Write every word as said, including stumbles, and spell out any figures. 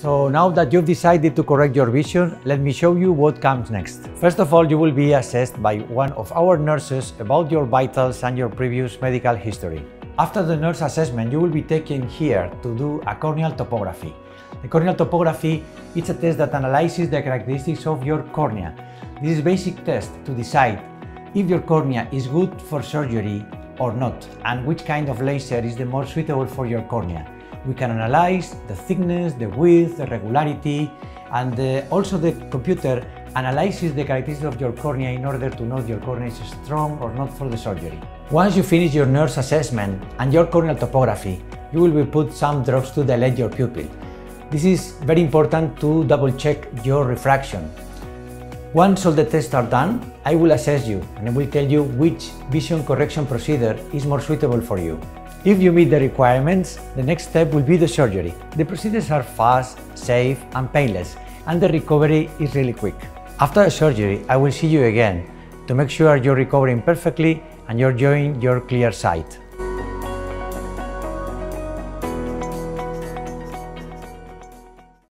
So now that you've decided to correct your vision, let me show you what comes next. First of all, you will be assessed by one of our nurses about your vitals and your previous medical history. After the nurse assessment, you will be taken here to do a corneal topography. The corneal topography is a test that analyzes the characteristics of your cornea. This is a basic test to decide if your cornea is good for surgery or not, and which kind of laser is the more suitable for your cornea. We can analyze the thickness, the width, the regularity, and the, also the computer analyzes the characteristics of your cornea in order to know if your cornea is strong or not for the surgery. Once you finish your nurse assessment and your corneal topography, you will be put some drops to dilate your pupil. This is very important to double check your refraction. Once all the tests are done, I will assess you and I will tell you which vision correction procedure is more suitable for you. If you meet the requirements, the next step will be the surgery. The procedures are fast, safe and painless, and the recovery is really quick. After the surgery, I will see you again to make sure you're recovering perfectly and you're enjoying your clear sight.